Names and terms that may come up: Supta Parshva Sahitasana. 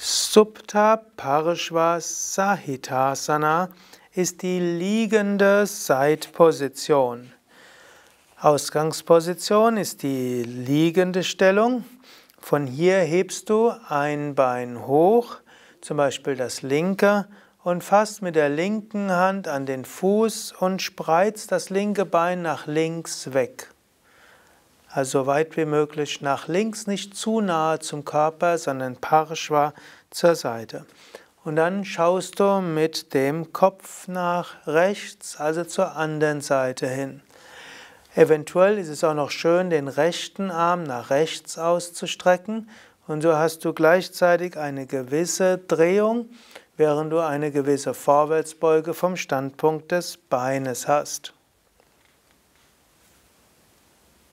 Supta Parshva Sahitasana ist die liegende Seitposition. Ausgangsposition ist die liegende Stellung. Von hier hebst du ein Bein hoch, zum Beispiel das linke, und fasst mit der linken Hand an den Fuß und spreizt das linke Bein nach links weg. Also so weit wie möglich nach links, nicht zu nahe zum Körper, sondern Parshva zur Seite. Und dann schaust du mit dem Kopf nach rechts, also zur anderen Seite hin. Eventuell ist es auch noch schön, den rechten Arm nach rechts auszustrecken. Und so hast du gleichzeitig eine gewisse Drehung, während du eine gewisse Vorwärtsbeuge vom Standpunkt des Beines hast.